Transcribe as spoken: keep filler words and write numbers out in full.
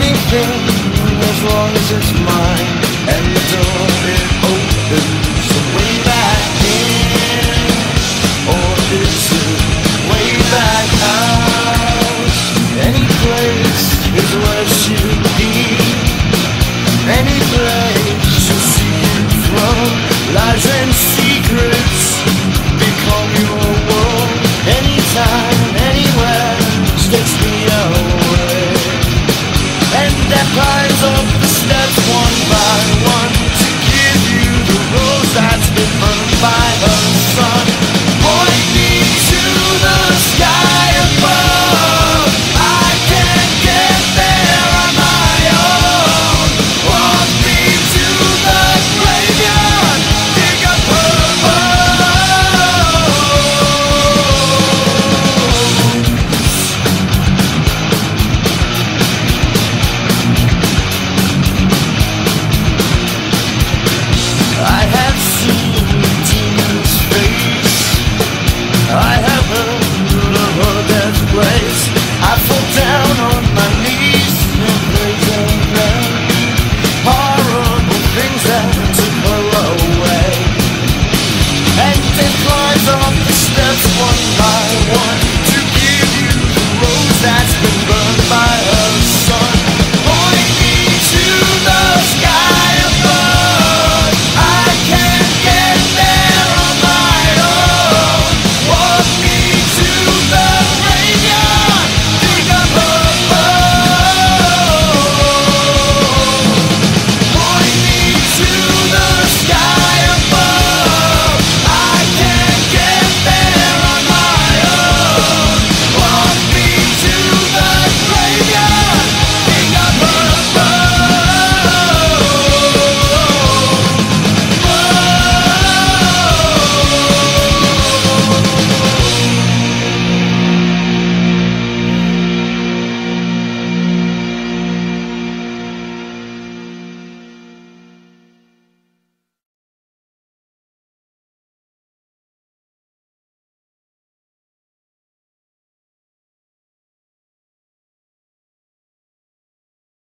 anything as long as it's mine. And the door is open, so way back in, or is it way back out? Any place is where she'll be. Any place she'll see you from. Lies and secrets become your world. Anytime, anywhere, she takes me away. And that climbs up the steps one by one to give you the rose that's been burning.